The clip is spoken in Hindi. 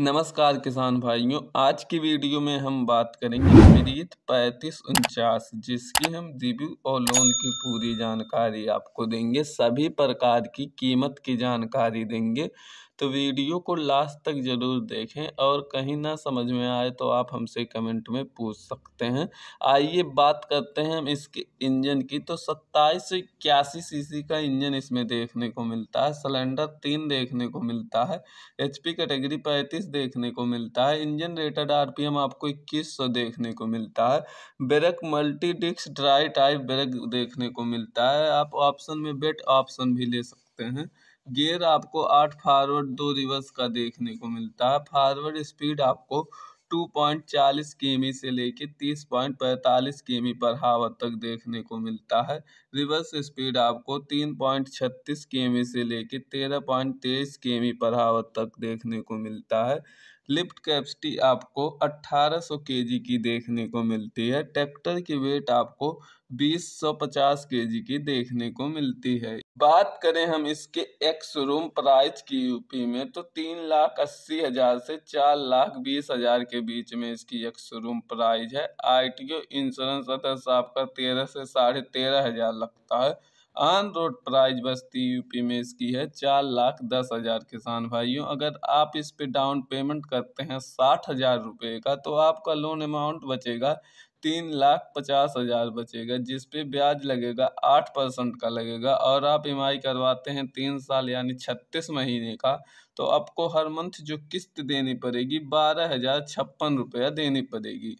नमस्कार किसान भाइयों, आज की वीडियो में हम बात करेंगे प्रीत 3549 जिसकी हम रिव्यू और लोन की पूरी जानकारी आपको देंगे, सभी प्रकार की कीमत की जानकारी देंगे। तो वीडियो को लास्ट तक ज़रूर देखें और कहीं ना समझ में आए तो आप हमसे कमेंट में पूछ सकते हैं। आइए बात करते हैं हम इसके इंजन की। तो 2781 सीसी का इंजन इसमें देखने को मिलता है, सिलेंडर 3 देखने को मिलता है, HP कैटेगरी 35 देखने को मिलता है, इंजन रेटेड RPM आपको 2100 देखने को मिलता है, brake multi disc dry type brake देखने को मिलता है। आप ऑप्शन में बेट ऑप्शन भी ले सकते हैं। गियर आपको 8 फॉरवर्ड 2 रिवर्स का देखने को मिलता है। फॉरवर्ड स्पीड आपको 2.40 किमी से लेके 30.45 किमी पर हावर तक देखने को मिलता है। रिवर्स स्पीड आपको 3.36 किमी से लेके 13.23 किमी पर हावर तक देखने को मिलता है। लिफ्ट कैपेसिटी आपको 1800 केजी की देखने को मिलती है। ट्रैक्टर की वेट आपको 2050 केजी की देखने को मिलती है। बात करें हम इसके एक्स रूम प्राइस की यूपी में, तो 3,80,000 से 4,20,000 के बीच में इसकी एक्स रूम प्राइस है। ITO इंश्योरेंस अदर्स आपका 13 से 13,500 लगता है। On road price Basti UP में इसकी है 4,10,000। किसान भाइयों, अगर आप इस पे डाउन पेमेंट करते हैं 60,000 रुपये का, तो आपका लोन अमाउंट बचेगा 3,50,000 बचेगा, जिस पे ब्याज लगेगा 8% का लगेगा। और आप EMI करवाते हैं 3 साल यानी 36 महीने का, तो आपको हर मंथ जो किस्त देनी पड़ेगी 12,056 रुपया देनी पड़ेगी।